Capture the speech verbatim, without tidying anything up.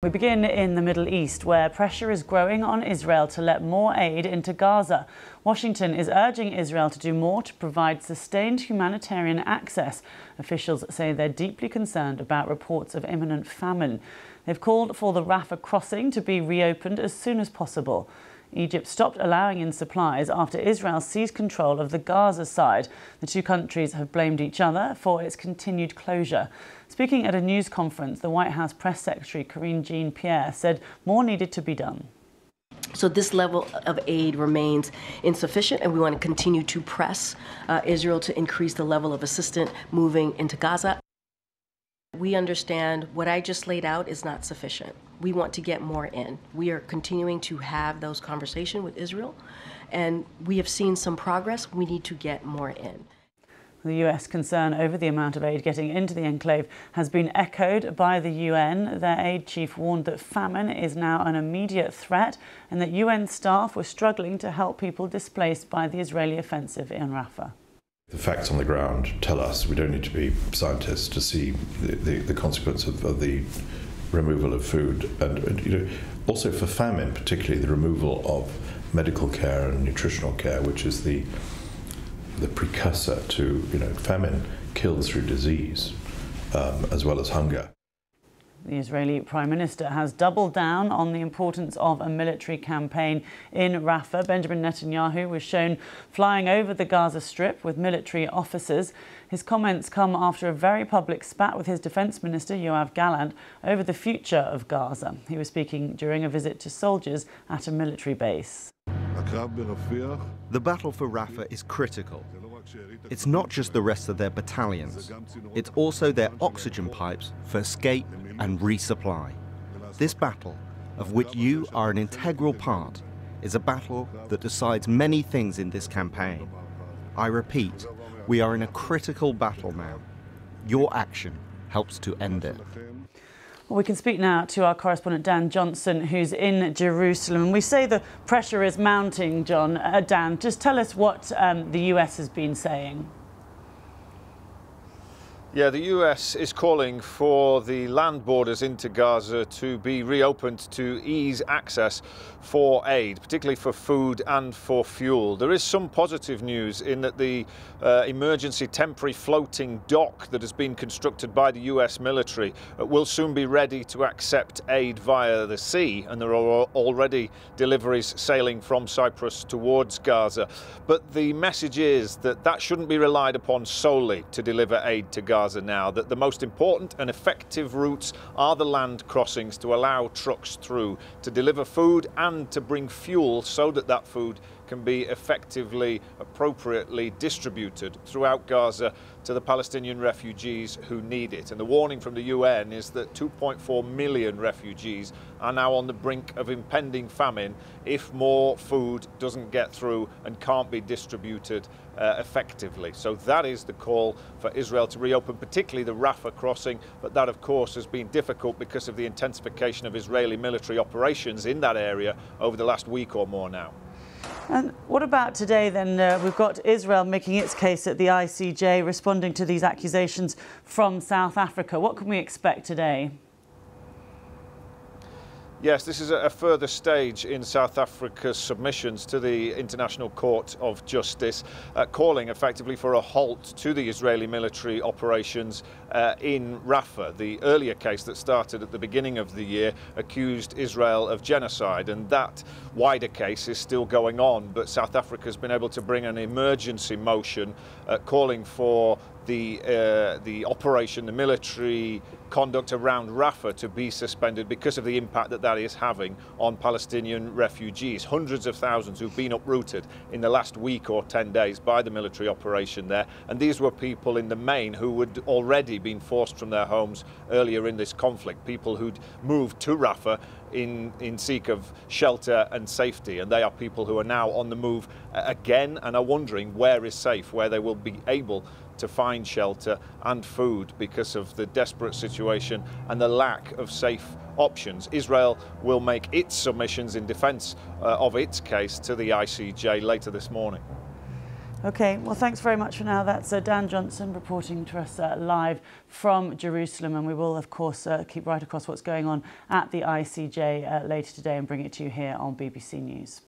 We begin in the Middle East, where pressure is growing on Israel to let more aid into Gaza. Washington is urging Israel to do more to provide sustained humanitarian access. Officials say they're deeply concerned about reports of imminent famine. They've called for the Rafah crossing to be reopened as soon as possible. Egypt stopped allowing in supplies after Israel seized control of the Gaza side. The two countries have blamed each other for its continued closure. Speaking at a news conference, the White House Press Secretary Karine Jean-Pierre said more needed to be done. So this level of aid remains insufficient, and we want to continue to press uh, Israel to increase the level of assistance moving into Gaza. We understand what I just laid out is not sufficient. We want to get more in. We are continuing to have those conversations with Israel, and we have seen some progress. We need to get more in. The U S concern over the amount of aid getting into the enclave has been echoed by the U N. Their aid chief warned that famine is now an immediate threat and that U N staff were struggling to help people displaced by the Israeli offensive in Rafah. The facts on the ground tell us we don't need to be scientists to see the, the, the consequence of, of the removal of food and, and you know, also for famine, particularly the removal of medical care and nutritional care, which is the the precursor to you know famine kills through disease um, as well as hunger. The Israeli Prime Minister has doubled down on the importance of a military campaign in Rafah. Benjamin Netanyahu was shown flying over the Gaza Strip with military officers. His comments come after a very public spat with his Defence Minister, Yoav Gallant, over the future of Gaza. He was speaking during a visit to soldiers at a military base. The battle for Rafah is critical. It's not just the rest of their battalions, it's also their oxygen pipes for escape and resupply. This battle, of which you are an integral part, is a battle that decides many things in this campaign. I repeat, we are in a critical battle now. Your action helps to end it. Well, we can speak now to our correspondent Dan Johnson, who's in Jerusalem. We say the pressure is mounting, John. Uh, Dan, just tell us what um, the U S has been saying. Yeah, the U S is calling for the land borders into Gaza to be reopened to ease access for aid, particularly for food and for fuel. There is some positive news in that the uh, emergency temporary floating dock that has been constructed by the U S military uh, will soon be ready to accept aid via the sea, and there are already deliveries sailing from Cyprus towards Gaza. But the message is that that shouldn't be relied upon solely to deliver aid to Gaza. Gaza now, that the most important and effective routes are the land crossings to allow trucks through, to deliver food and to bring fuel so that that food can be effectively, appropriately distributed throughout Gaza to the Palestinian refugees who need it. And the warning from the U N is that two point four million refugees are now on the brink of impending famine if more food doesn't get through and can't be distributed uh, effectively. So that is the call for Israel to reopen, particularly the Rafah crossing, but that of course has been difficult because of the intensification of Israeli military operations in that area over the last week or more now. And what about today then? Uh, we've got Israel making its case at the I C J, responding to these accusations from South Africa. What can we expect today? Yes, this is a further stage in South Africa's submissions to the International Court of Justice, uh, calling effectively for a halt to the Israeli military operations uh, in Rafah. The earlier case that started at the beginning of the year accused Israel of genocide, and that wider case is still going on, but South Africa has been able to bring an emergency motion uh, calling for the, uh, the operation, the military conduct around Rafah to be suspended because of the impact that that is having on Palestinian refugees. Hundreds of thousands who've been uprooted in the last week or ten days by the military operation there. And these were people in the main who had already been forced from their homes earlier in this conflict, people who'd moved to Rafah in, in seek of shelter and safety. And they are people who are now on the move again and are wondering where is safe, where they will be able to find shelter and food because of the desperate situation and the lack of safe options. Israel will make its submissions in defense uh, of its case to the I C J later this morning. Okay, well, thanks very much for now. That's uh, Dan Johnson reporting to us uh, live from Jerusalem, and we will, of course, uh, keep right across what's going on at the I C J uh, later today and bring it to you here on B B C News.